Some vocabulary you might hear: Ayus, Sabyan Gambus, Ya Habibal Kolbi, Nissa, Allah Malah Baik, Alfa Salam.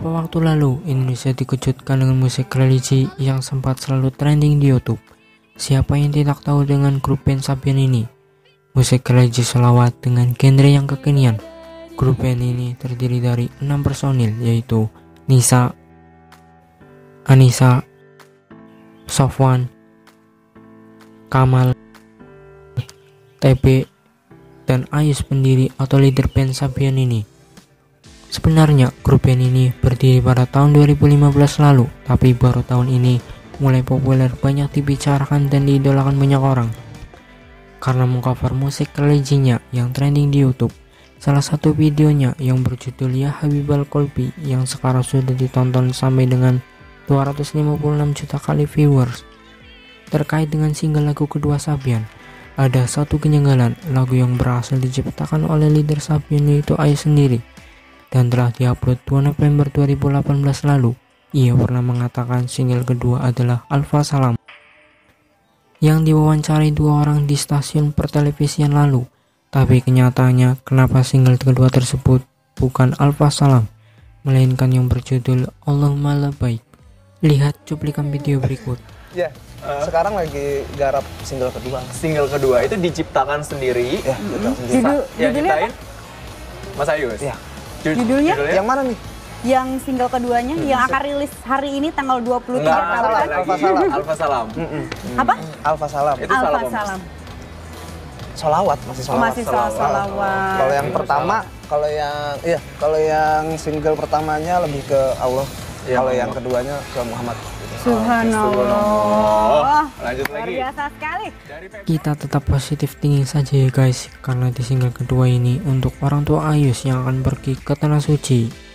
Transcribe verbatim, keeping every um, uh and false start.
Beberapa waktu lalu, Indonesia dikejutkan dengan musik religi yang sempat selalu trending di YouTube. Siapa yang tidak tahu dengan grup band Sabyan ini? Musik religi selawat dengan genre yang kekinian. Grup band ini terdiri dari enam personil, yaitu Nisa, Anissa, Sofwan, Kamal, T B, dan Ayus, pendiri atau leader band Sabyan ini. Sebenarnya grup band ini berdiri pada tahun dua ribu lima belas lalu, tapi baru tahun ini mulai populer, banyak dibicarakan dan diidolakan banyak orang karena mengcover musik religinya yang trending di YouTube. Salah satu videonya yang berjudul Ya Habibal Kolbi yang sekarang sudah ditonton sampai dengan dua ratus lima puluh enam juta kali viewers. Terkait dengan single lagu kedua Sabyan, ada satu kejanggalan, lagu yang berhasil diciptakan oleh leader Sabyan yaitu Ayus sendiri dan telah diupload dua November dua ribu delapan belas lalu. Ia pernah mengatakan single kedua adalah Alfa Salam. Yang diwawancarai dua orang di stasiun pertelevisian lalu, tapi kenyataannya kenapa single kedua tersebut bukan Alfa Salam, melainkan yang berjudul Allah Malah Baik. Lihat cuplikan video berikut. Ya, uh, sekarang lagi garap single kedua. Single kedua itu diciptakan sendiri. Ya, mm-hmm. sendiri. Judul, ya ciptain Mas Ayus. Ya. Judulnya? Judulnya yang mana nih? Yang single keduanya hmm. yang akan rilis hari ini tanggal dua puluh tiga nah, Maret. Alfa Salam. Alfa Salam. Mm -mm. Apa? Alfa Salam. Itu Alfa Salam. Salam. Solawat, masih solawat. Masih solawat. solawat. solawat. Kalau yang pertama, kalau yang iya, kalau yang single pertamanya lebih ke Allah. Ya, kalau Allah. Yang keduanya ke Muhammad. Subhanallah. Lanjut lagi. Biasa sekali. Kita tetap positif thinking saja ya guys, karena di single kedua ini untuk orang tua Ayus yang akan pergi ke tanah suci.